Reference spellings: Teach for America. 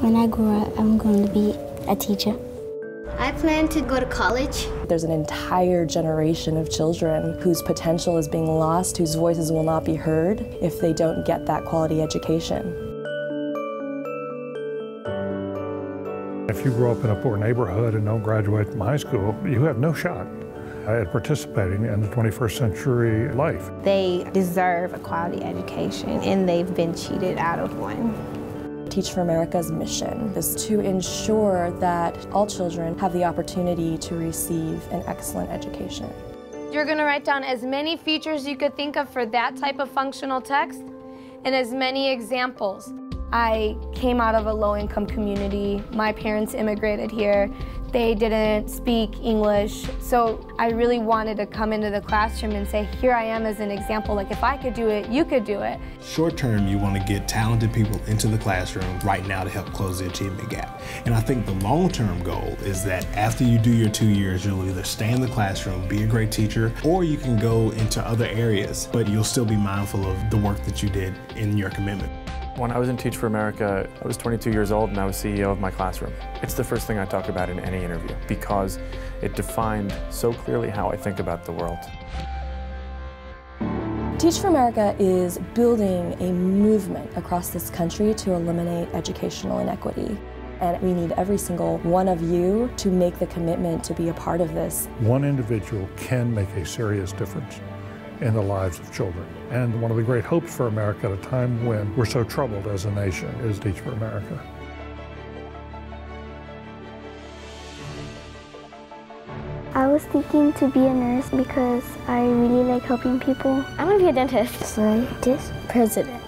When I grow up, I'm going to be a teacher. I plan to go to college. There's an entire generation of children whose potential is being lost, whose voices will not be heard if they don't get that quality education. If you grow up in a poor neighborhood and don't graduate from high school, you have no shot at participating in the 21st century life. They deserve a quality education, and they've been cheated out of one. Teach for America's mission is to ensure that all children have the opportunity to receive an excellent education. You're going to write down as many features you could think of for that type of functional text and as many examples. I came out of a low-income community. My parents immigrated here. They didn't speak English, so I really wanted to come into the classroom and say, here I am as an example, like if I could do it, you could do it. Short term, you want to get talented people into the classroom right now to help close the achievement gap. And I think the long-term goal is that after you do your 2 years, you'll either stay in the classroom, be a great teacher, or you can go into other areas, but you'll still be mindful of the work that you did in your commitment. When I was in Teach for America, I was 22 years old and I was CEO of my classroom. It's the first thing I talk about in any interview because it defined so clearly how I think about the world. Teach for America is building a movement across this country to eliminate educational inequity. And we need every single one of you to make the commitment to be a part of this. One individual can make a serious difference in the lives of children. And one of the great hopes for America at a time when we're so troubled as a nation is Teach for America. I was thinking to be a nurse because I really like helping people. I'm gonna be a dentist. Scientist, president.